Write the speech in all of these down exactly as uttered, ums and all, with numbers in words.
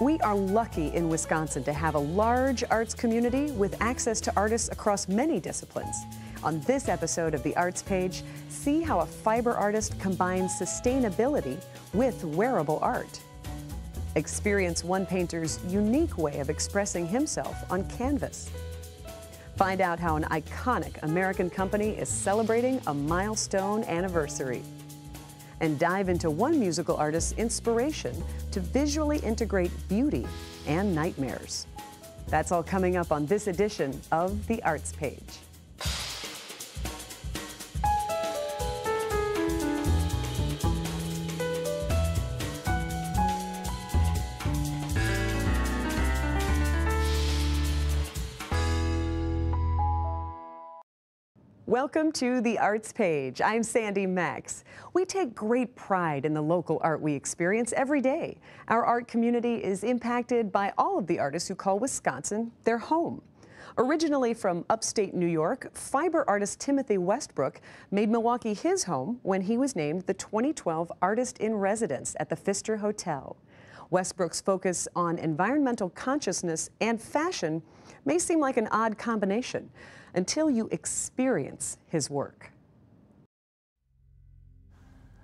We are lucky in Wisconsin to have a large arts community with access to artists across many disciplines. On this episode of The Arts Page, see how a fiber artist combines sustainability with wearable art. Experience one painter's unique way of expressing himself on canvas. Find out how an iconic American company is celebrating a milestone anniversary. And dive into one musical artist's inspiration to visually integrate beauty and nightmares. That's all coming up on this edition of The Arts Page. Welcome to The Arts Page. I'm Sandy Maxx. We take great pride in the local art we experience every day. Our art community is impacted by all of the artists who call Wisconsin their home. Originally from upstate New York, fiber artist Timothy Westbrook made Milwaukee his home when he was named the twenty twelve Artist in Residence at the Pfister Hotel. Westbrook's focus on environmental consciousness and fashion may seem like an odd combination, until you experience his work.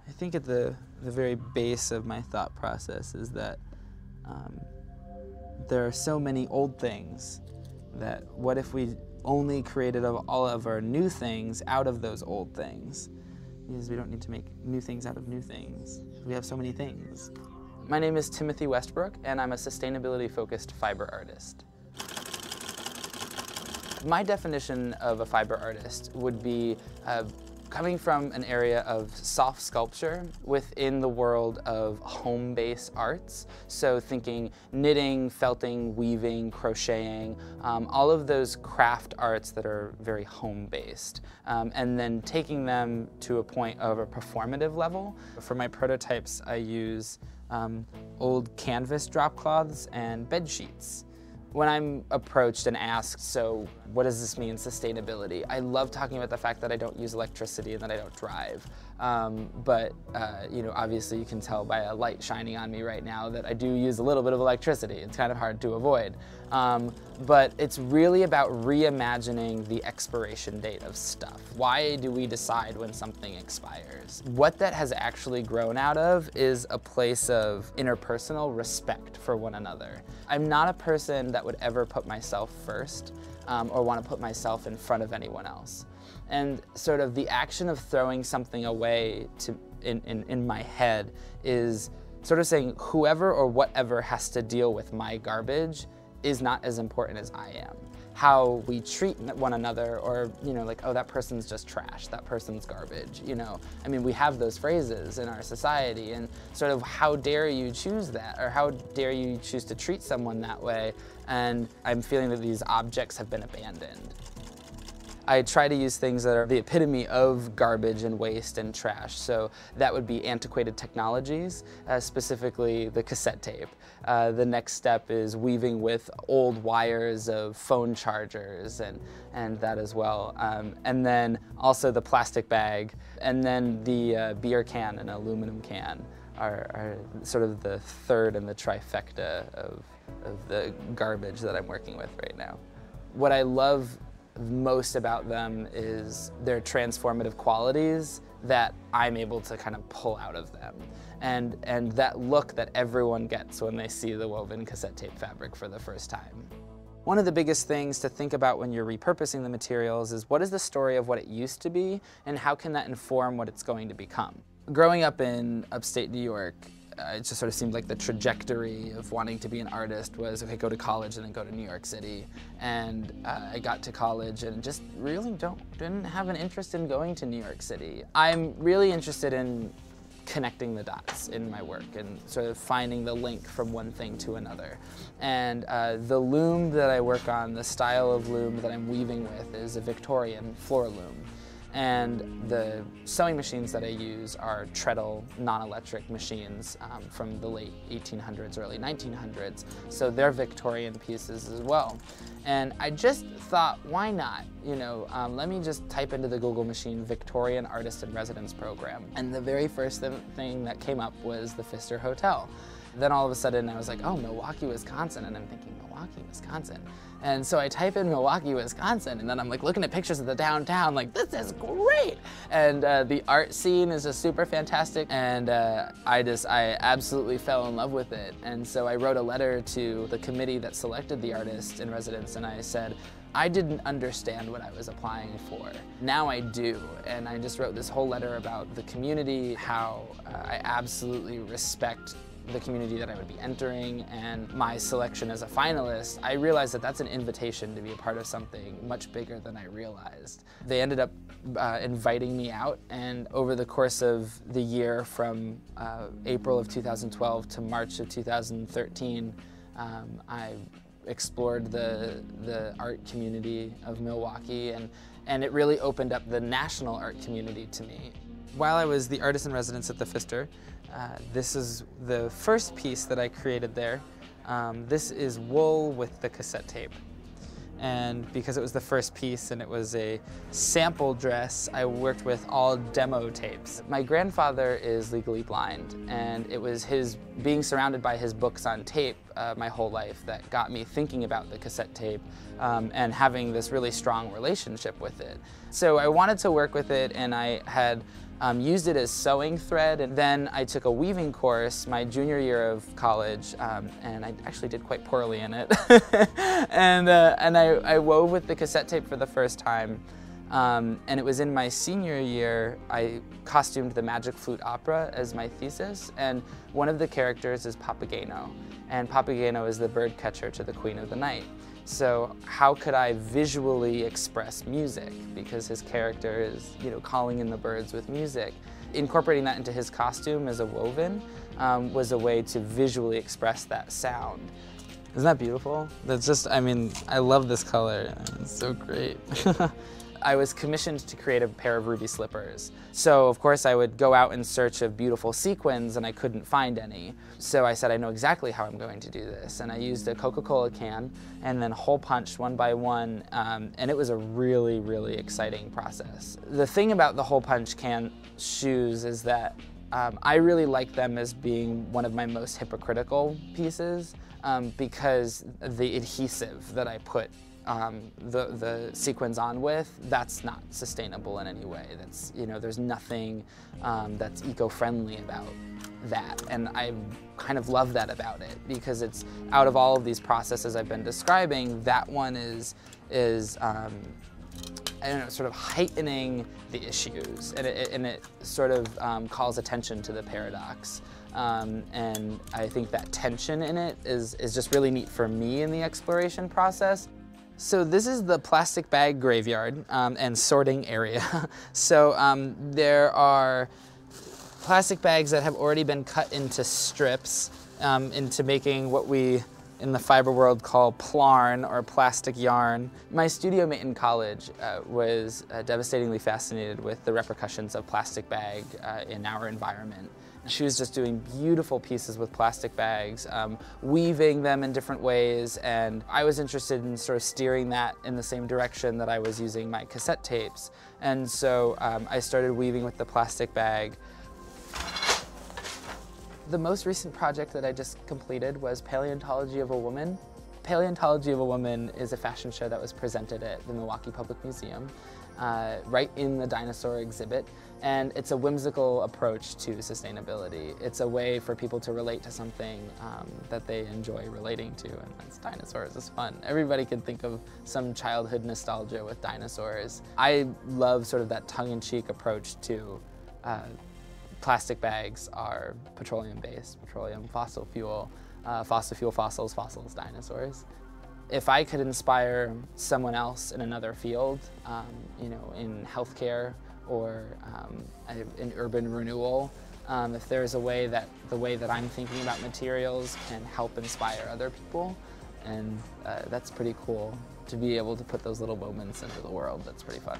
I think at the, the very base of my thought process is that um, there are so many old things that what if we only created all of our new things out of those old things? Because we don't need to make new things out of new things. We have so many things. My name is Timothy Westbrook, and I'm a sustainability-focused fiber artist. My definition of a fiber artist would be uh, coming from an area of soft sculpture within the world of home-based arts. So thinking knitting, felting, weaving, crocheting, um, all of those craft arts that are very home-based. Um, and then taking them to a point of a performative level. For my prototypes, I use um, old canvas drop cloths and bed sheets. When I'm approached and asked, so what does this mean, sustainability? I love talking about the fact that I don't use electricity and that I don't drive. Um, but uh, you know, obviously you can tell by a light shining on me right now that I do use a little bit of electricity. It's kind of hard to avoid. Um, but it's really about reimagining the expiration date of stuff. Why do we decide when something expires? What that has actually grown out of is a place of interpersonal respect for one another. I'm not a person that would ever put myself first um, or want to put myself in front of anyone else. And sort of the action of throwing something away to, in, in, in my head is sort of saying whoever or whatever has to deal with my garbage is not as important as I am. How we treat one another, or, you know, like, oh, that person's just trash, that person's garbage, you know. I mean, we have those phrases in our society, and sort of how dare you choose that, or how dare you choose to treat someone that way, and I'm feeling that these objects have been abandoned. I try to use things that are the epitome of garbage and waste and trash. So that would be antiquated technologies, uh, specifically the cassette tape. Uh, the next step is weaving with old wires of phone chargers and, and that as well. Um, and then also the plastic bag, and then the uh, beer can and aluminum can are, are sort of the third in the trifecta of, of the garbage that I'm working with right now. What I love most about them is their transformative qualities that I'm able to kind of pull out of them. And, and that look that everyone gets when they see the woven cassette tape fabric for the first time. One of the biggest things to think about when you're repurposing the materials is what is the story of what it used to be and how can that inform what it's going to become. Growing up in upstate New York, Uh, it just sort of seemed like the trajectory of wanting to be an artist was, okay, go to college and then go to New York City. And uh, I got to college and just really don't, didn't have an interest in going to New York City. I'm really interested in connecting the dots in my work and sort of finding the link from one thing to another. And uh, the loom that I work on, the style of loom that I'm weaving with is a Victorian floor loom. And the sewing machines that I use are treadle, non-electric machines um, from the late eighteen hundreds, early nineteen hundreds. So they're Victorian pieces as well. And I just thought, why not? You know, um, let me just type into the Google machine Victorian Artist in Residence Program. And the very first th thing that came up was the Pfister Hotel. Then all of a sudden I was like, oh, Milwaukee, Wisconsin. And I'm thinking, Milwaukee, Wisconsin. And so I type in Milwaukee, Wisconsin, and then I'm like looking at pictures of the downtown, like, this is great. And uh, the art scene is just super fantastic. And uh, I just, I absolutely fell in love with it. And so I wrote a letter to the committee that selected the artist in residence, and I said, I didn't understand what I was applying for. Now I do, and I just wrote this whole letter about the community, how uh, I absolutely respect the community that I would be entering, and my selection as a finalist, I realized that that's an invitation to be a part of something much bigger than I realized. They ended up uh, inviting me out, and over the course of the year from uh, April of two thousand twelve to March of two thousand thirteen, um, I explored the, the art community of Milwaukee, and, and it really opened up the national art community to me. While I was the artist in residence at the Pfister, uh, this is the first piece that I created there. Um, this is wool with the cassette tape. And because it was the first piece and it was a sample dress, I worked with all demo tapes. My grandfather is legally blind, and it was his being surrounded by his books on tape uh, my whole life that got me thinking about the cassette tape um, and having this really strong relationship with it. So I wanted to work with it, and I had Um, used it as sewing thread, and then I took a weaving course my junior year of college, um, and I actually did quite poorly in it. and uh, and I, I wove with the cassette tape for the first time, um, and it was in my senior year I costumed the Magic Flute opera as my thesis, and one of the characters is Papageno, and Papageno is the bird catcher to the Queen of the Night. So how could I visually express music? Because his character is, you know, calling in the birds with music. Incorporating that into his costume as a woven um, was a way to visually express that sound. Isn't that beautiful? That's just, I mean, I love this color. It's so great. I was commissioned to create a pair of ruby slippers. So of course I would go out in search of beautiful sequins, and I couldn't find any. So I said, I know exactly how I'm going to do this. And I used a Coca-Cola can and then hole punched one by one. Um, and it was a really, really exciting process. The thing about the hole punch can shoes is that um, I really like them as being one of my most hypocritical pieces um, because the adhesive that I put Um, the, the sequins on with, that's not sustainable in any way. That's, you know, there's nothing um, that's eco-friendly about that. And I kind of love that about it, because it's, out of all of these processes I've been describing, that one is, is um, I don't know, sort of heightening the issues. And it, and it sort of um, calls attention to the paradox. Um, and I think that tension in it is, is just really neat for me in the exploration process. So this is the plastic bag graveyard um, and sorting area. So um, there are plastic bags that have already been cut into strips um, into making what we in the fiber world call plarn, or plastic yarn. My studio mate in college uh, was uh, devastatingly fascinated with the repercussions of plastic bag uh, in our environment. She was just doing beautiful pieces with plastic bags, um, weaving them in different ways, and I was interested in sort of steering that in the same direction that I was using my cassette tapes. And so um, I started weaving with the plastic bag. The most recent project that I just completed was Paleontology of a Woman. Paleontology of a Woman is a fashion show that was presented at the Milwaukee Public Museum, Uh, right in the dinosaur exhibit, and it's a whimsical approach to sustainability. It's a way for people to relate to something um, that they enjoy relating to, and that's dinosaurs. It's fun. Everybody can think of some childhood nostalgia with dinosaurs. I love sort of that tongue-in-cheek approach to uh, plastic bags are petroleum-based, petroleum, fossil fuel, uh, fossil fuel, fossils, fossils, dinosaurs. If I could inspire someone else in another field, um, you know, in healthcare or um, in urban renewal, um, if there's a way that the way that I'm thinking about materials can help inspire other people, and uh, that's pretty cool to be able to put those little moments into the world. That's pretty fun.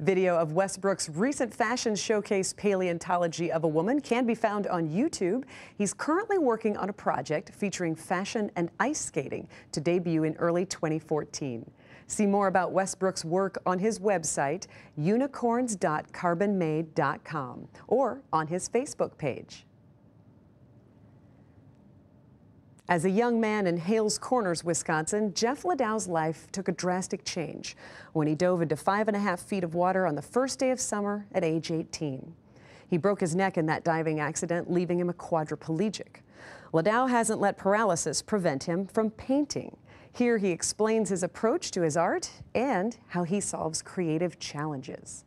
Video of Westbrook's recent fashion showcase, Paleontology of a Woman, can be found on YouTube. He's currently working on a project featuring fashion and ice skating to debut in early twenty fourteen. See more about Westbrook's work on his website, unicorns dot carbon made dot com, or on his Facebook page. As a young man in Hales Corners, Wisconsin, Jeff Ladow's life took a drastic change when he dove into five and a half feet of water on the first day of summer at age eighteen. He broke his neck in that diving accident, leaving him a quadriplegic. Ladow hasn't let paralysis prevent him from painting. Here he explains his approach to his art and how he solves creative challenges.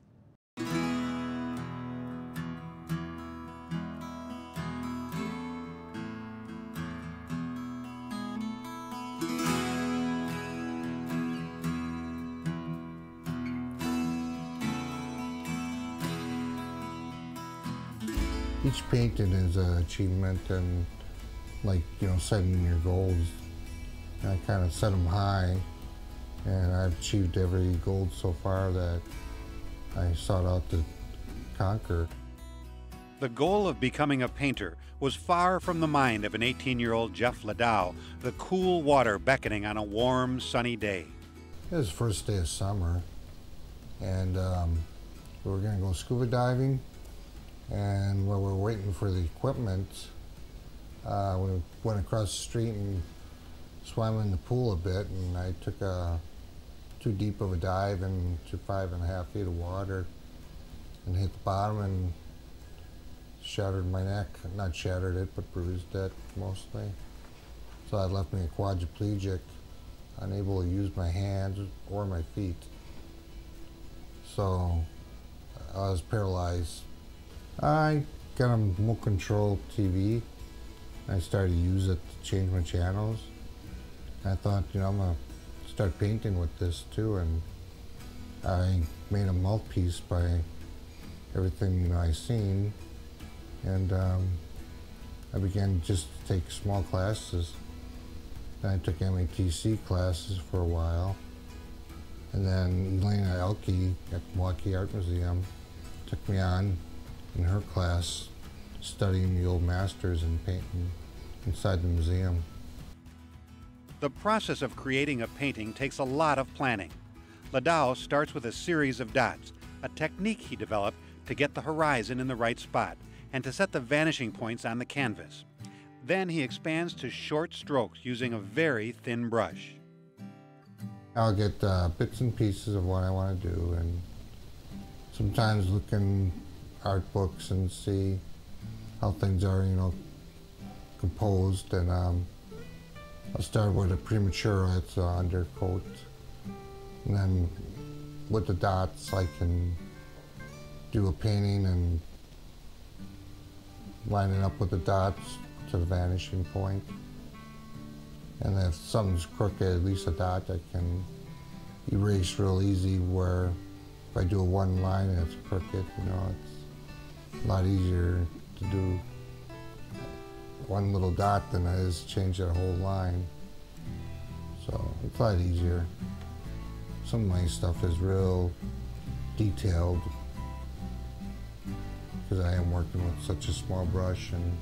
Each painting is an achievement, and like, you know, setting your goals. And I kind of set them high, and I've achieved every goal so far that I sought out to conquer. The goal of becoming a painter was far from the mind of an eighteen-year-old Jeff Ladow, the cool water beckoning on a warm, sunny day. It was the first day of summer, and um, we were going to go scuba diving. And while we were waiting for the equipment, uh, we went across the street and swam in the pool a bit, and I took a too deep of a dive into five and a half feet of water and hit the bottom and shattered my neck. Not shattered it, but bruised it mostly. So that left me a quadriplegic, unable to use my hands or my feet. So I was paralyzed. I got a remote control T V, and I started to use it to change my channels. I thought, you know, I'm going to start painting with this too, and I made a mouthpiece by everything, you know, I seen, and um, I began just to take small classes. Then I took M A T C classes for a while, and then Elena Elke at Milwaukee Art Museum took me on in her class, studying the old masters and painting inside the museum. The process of creating a painting takes a lot of planning. Ladow starts with a series of dots, a technique he developed to get the horizon in the right spot and to set the vanishing points on the canvas. Then he expands to short strokes using a very thin brush. I'll get uh, bits and pieces of what I want to do, and sometimes looking art books and see how things are, you know, composed. And um, I'll start with a premature, it's uh, undercoat, and then with the dots I can do a painting and line it up with the dots to the vanishing point. And if something's crooked, at least a dot I can erase real easy, where if I do a one line and it's crooked, you know, it's a lot easier to do one little dot than it is to change that whole line. So it's a lot easier. Some of my stuff is real detailed because I am working with such a small brush, and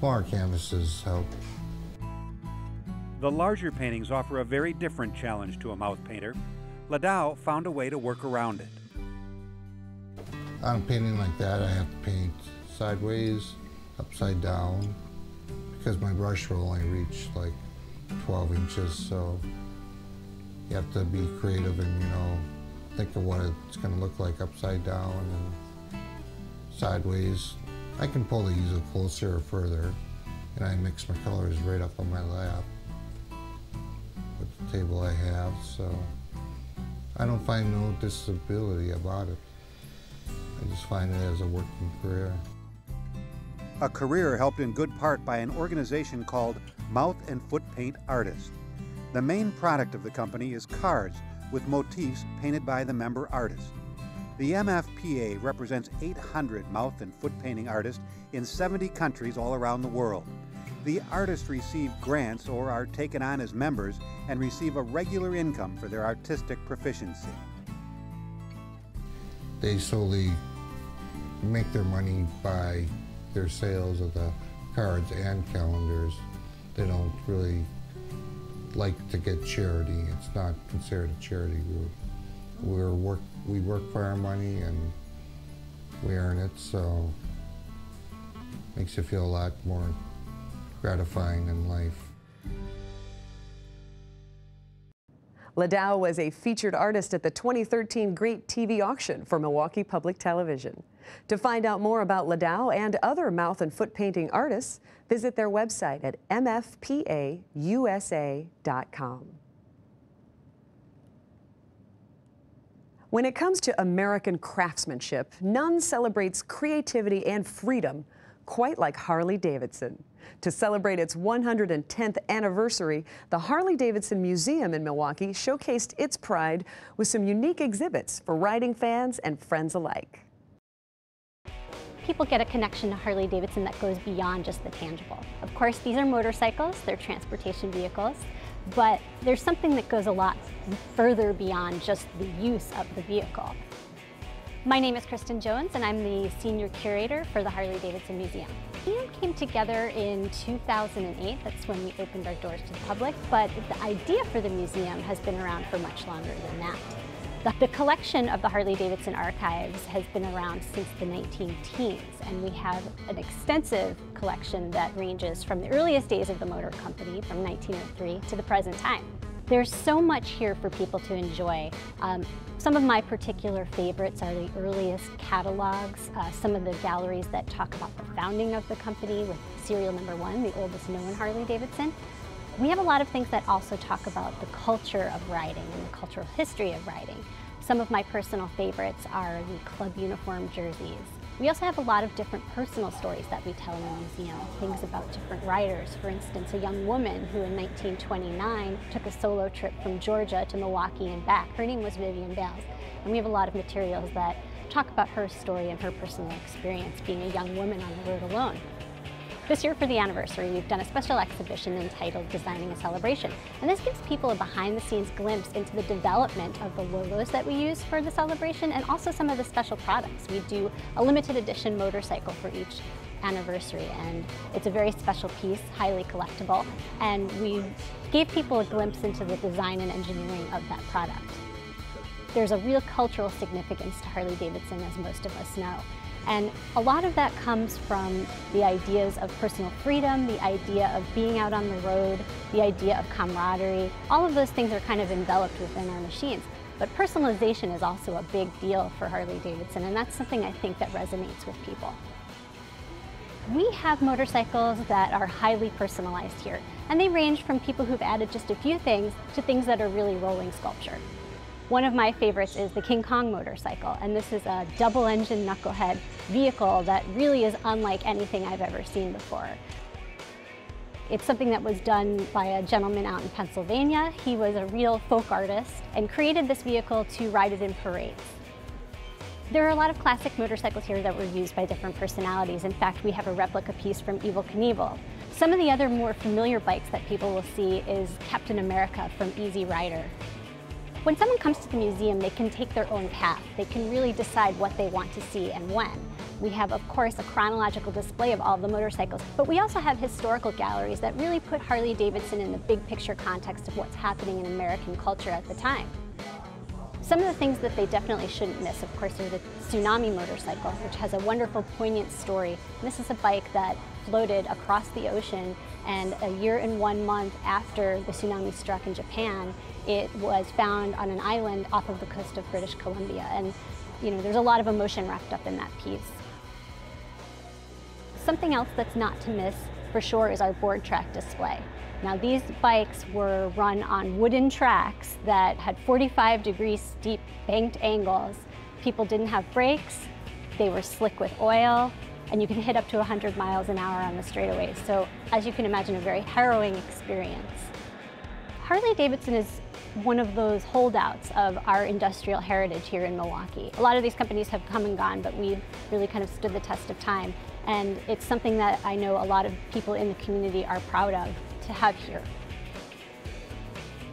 smaller canvases help. The larger paintings offer a very different challenge to a mouth painter. Ladow found a way to work around it. On a painting like that, I have to paint sideways, upside down, because my brush will only reach like twelve inches, so you have to be creative and, you know, think of what it's going to look like upside down and sideways. I can pull the easel closer or further, and I mix my colors right up on my lap with the table I have, so I don't find no disability about it. I just find it as a working career. A career helped in good part by an organization called Mouth and Foot Paint Artists. The main product of the company is cards with motifs painted by the member artists. The M F P A represents eight hundred mouth and foot painting artists in seventy countries all around the world. The artists receive grants or are taken on as members and receive a regular income for their artistic proficiency. They solely make their money by their sales of the cards and calendars. They don't really like to get charity. It's not considered a charity group. We're work, we work for our money and we earn it, so makes you feel a lot more gratifying in life. Ladow was a featured artist at the twenty thirteen Great T V Auction for Milwaukee Public Television. To find out more about Ladow and other mouth and foot painting artists, visit their website at m f p a u s a dot com. When it comes to American craftsmanship, none celebrates creativity and freedom quite like Harley-Davidson. To celebrate its one hundred tenth anniversary, the Harley-Davidson Museum in Milwaukee showcased its pride with some unique exhibits for riding fans and friends alike. People get a connection to Harley-Davidson that goes beyond just the tangible. Of course, these are motorcycles, they're transportation vehicles, but there's something that goes a lot further beyond just the use of the vehicle. My name is Kristen Jones, and I'm the Senior Curator for the Harley-Davidson Museum. P M came together in two thousand eight, that's when we opened our doors to the public, but the idea for the museum has been around for much longer than that. The, the collection of the Harley-Davidson archives has been around since the nineteen teens, and we have an extensive collection that ranges from the earliest days of the motor company, from nineteen oh three, to the present time. There's so much here for people to enjoy. Um, some of my particular favorites are the earliest catalogs, uh, some of the galleries that talk about the founding of the company with serial number one, the oldest known Harley-Davidson. We have a lot of things that also talk about the culture of riding and the cultural history of riding. Some of my personal favorites are the club uniform jerseys. We also have a lot of different personal stories that we tell in the museum, things about different riders. For instance, a young woman who in nineteen twenty-nine took a solo trip from Georgia to Milwaukee and back. Her name was Vivian Bales, and we have a lot of materials that talk about her story and her personal experience being a young woman on the road alone. This year for the anniversary, we've done a special exhibition entitled Designing a Celebration, and this gives people a behind-the-scenes glimpse into the development of the logos that we use for the celebration and also some of the special products. We do a limited edition motorcycle for each anniversary, and it's a very special piece, highly collectible, and we gave people a glimpse into the design and engineering of that product. There's a real cultural significance to Harley-Davidson, as most of us know. And a lot of that comes from the ideas of personal freedom, the idea of being out on the road, the idea of camaraderie. All of those things are kind of enveloped within our machines. But personalization is also a big deal for Harley-Davidson, and that's something I think that resonates with people. We have motorcycles that are highly personalized here, and they range from people who've added just a few things to things that are really rolling sculpture. One of my favorites is the King Kong motorcycle, and this is a double-engine knucklehead vehicle that really is unlike anything I've ever seen before. It's something that was done by a gentleman out in Pennsylvania. He was a real folk artist and created this vehicle to ride it in parades. There are a lot of classic motorcycles here that were used by different personalities. In fact, we have a replica piece from Evel Knievel. Some of the other more familiar bikes that people will see is Captain America from Easy Rider. When someone comes to the museum, they can take their own path. They can really decide what they want to see and when. We have, of course, a chronological display of all the motorcycles, but we also have historical galleries that really put Harley-Davidson in the big picture context of what's happening in American culture at the time. Some of the things that they definitely shouldn't miss, of course, are the Tsunami motorcycle, which has a wonderful, poignant story. And this is a bike that floated across the ocean, and a year and one month after the tsunami struck in Japan, it was found on an island off of the coast of British Columbia. And, you know, there's a lot of emotion wrapped up in that piece. Something else that's not to miss for sure is our board track display. Now, these bikes were run on wooden tracks that had forty-five degree steep banked angles. People didn't have brakes, they were slick with oil, and you can hit up to one hundred miles an hour on the straightaways. So, as you can imagine, a very harrowing experience. Harley-Davidson is one of those holdouts of our industrial heritage here in Milwaukee. A lot of these companies have come and gone, but we've really kind of stood the test of time. And it's something that I know a lot of people in the community are proud of to have here.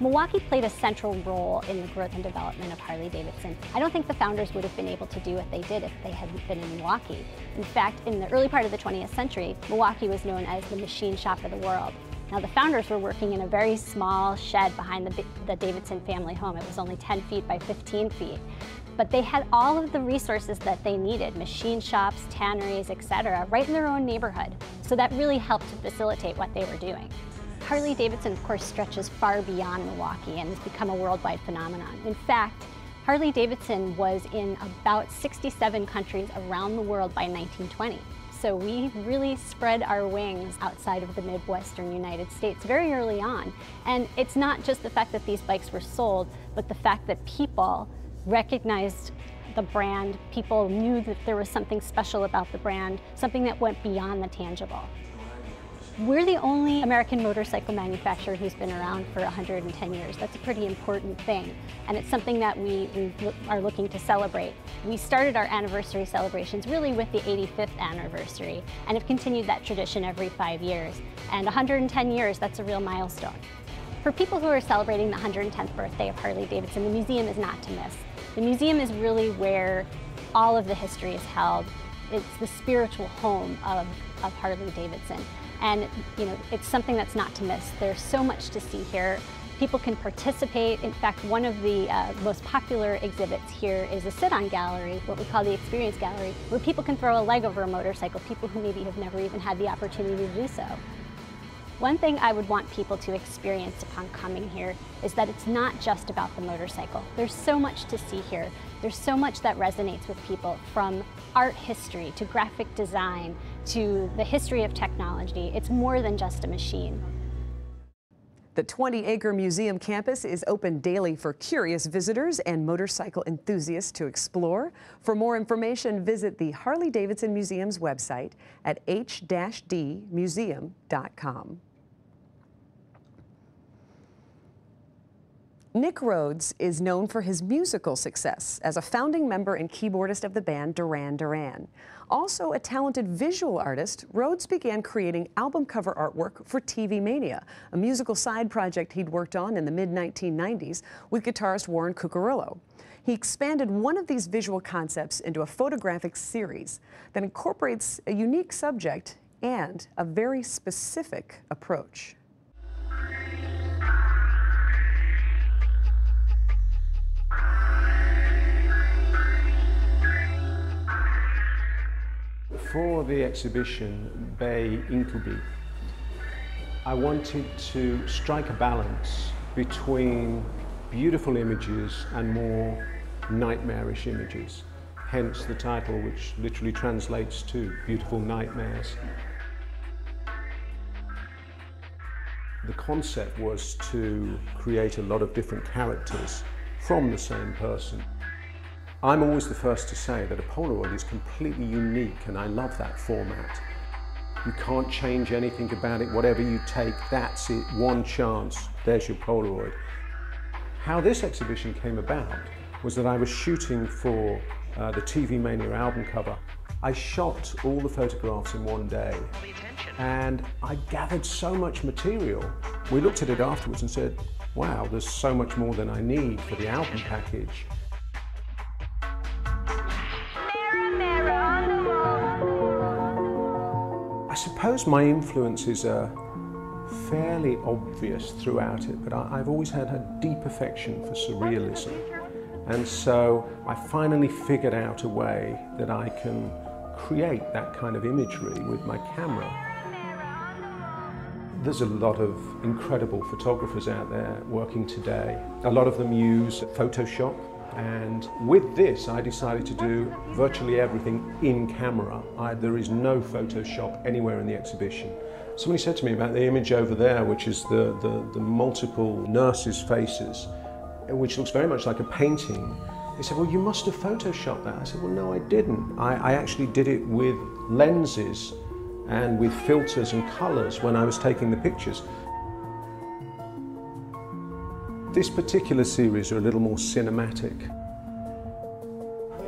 Milwaukee played a central role in the growth and development of Harley-Davidson. I don't think the founders would have been able to do what they did if they hadn't been in Milwaukee. In fact, in the early part of the twentieth century, Milwaukee was known as the machine shop of the world. Now, the founders were working in a very small shed behind the, the Davidson family home. It was only ten feet by fifteen feet. But they had all of the resources that they needed, machine shops, tanneries, et cetera, right in their own neighborhood. So that really helped to facilitate what they were doing. Harley-Davidson, of course, stretches far beyond Milwaukee and has become a worldwide phenomenon. In fact, Harley-Davidson was in about sixty-seven countries around the world by nineteen twenty. So we really spread our wings outside of the Midwestern United States very early on. And it's not just the fact that these bikes were sold, but the fact that people recognized the brand, people knew that there was something special about the brand, something that went beyond the tangible. We're the only American motorcycle manufacturer who's been around for one hundred ten years. That's a pretty important thing, and it's something that we, we are looking to celebrate. We started our anniversary celebrations really with the eighty-fifth anniversary, and have continued that tradition every five years. And one hundred ten years, that's a real milestone. For people who are celebrating the one hundred tenth birthday of Harley-Davidson, the museum is not to miss. The museum is really where all of the history is held. It's the spiritual home of, of Harley-Davidson. And you know, it's something that's not to miss. There's so much to see here. People can participate. In fact, one of the uh, most popular exhibits here is a sit-on gallery, what we call the experience gallery, where people can throw a leg over a motorcycle, people who maybe have never even had the opportunity to do so. One thing I would want people to experience upon coming here is that it's not just about the motorcycle. There's so much to see here. There's so much that resonates with people, from art history to graphic design to the history of technology. It's more than just a machine. The twenty acre museum campus is open daily for curious visitors and motorcycle enthusiasts to explore. For more information, visit the Harley-Davidson Museum's website at h dash d museum dot com. Nick Rhodes is known for his musical success as a founding member and keyboardist of the band Duran Duran. Also a talented visual artist, Rhodes began creating album cover artwork for T V Mania, a musical side project he'd worked on in the mid nineteen nineties with guitarist Warren Cucurullo. He expanded one of these visual concepts into a photographic series that incorporates a unique subject and a very specific approach. For the exhibition, Bei Incubi, I wanted to strike a balance between beautiful images and more nightmarish images, hence the title, which literally translates to Beautiful Nightmares. The concept was to create a lot of different characters from the same person. I'm always the first to say that a Polaroid is completely unique, and I love that format. You can't change anything about it. Whatever you take, that's it. One chance, there's your Polaroid. How this exhibition came about was that I was shooting for uh, the T V Mania album cover. I shot all the photographs in one day, and I gathered so much material. We looked at it afterwards and said, wow, there's so much more than I need for the album package. I suppose my influences are fairly obvious throughout it, but I, I've always had a deep affection for surrealism. And so I finally figured out a way that I can create that kind of imagery with my camera. There's a lot of incredible photographers out there working today. A lot of them use Photoshop. And with this, I decided to do virtually everything in camera. I, there is no Photoshop anywhere in the exhibition. Somebody said to me about the image over there, which is the, the, the multiple nurses' faces, which looks very much like a painting. They said, well, you must have Photoshopped that. I said, well, no, I didn't. I, I actually did it with lenses and with filters and colors when I was taking the pictures. This particular series are a little more cinematic.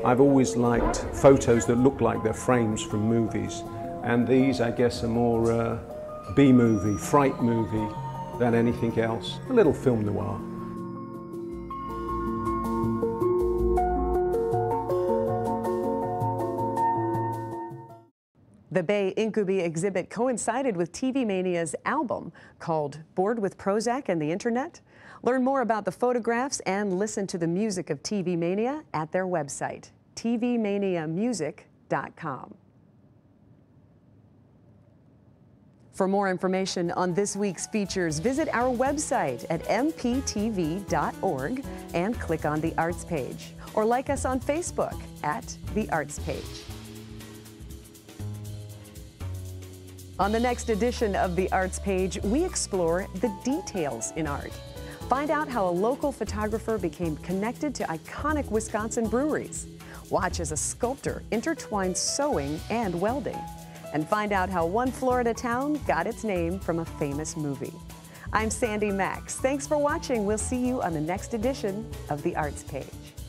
I've always liked photos that look like they're frames from movies, and these, I guess, are more uh, B-movie, fright movie than anything else. A little film noir. The Bei Incubi exhibit coincided with T V Mania's album called Bored with Prozac and the Internet. Learn more about the photographs and listen to the music of T V Mania at their website, T V mania music dot com. For more information on this week's features, visit our website at m p t v dot org and click on the Arts page, or like us on Facebook at the Arts page. On the next edition of the Arts page, we explore the details in art. Find out how a local photographer became connected to iconic Wisconsin breweries. Watch as a sculptor intertwines sewing and welding. And find out how one Florida town got its name from a famous movie. I'm Sandy Maxx. Thanks for watching. We'll see you on the next edition of the Arts page.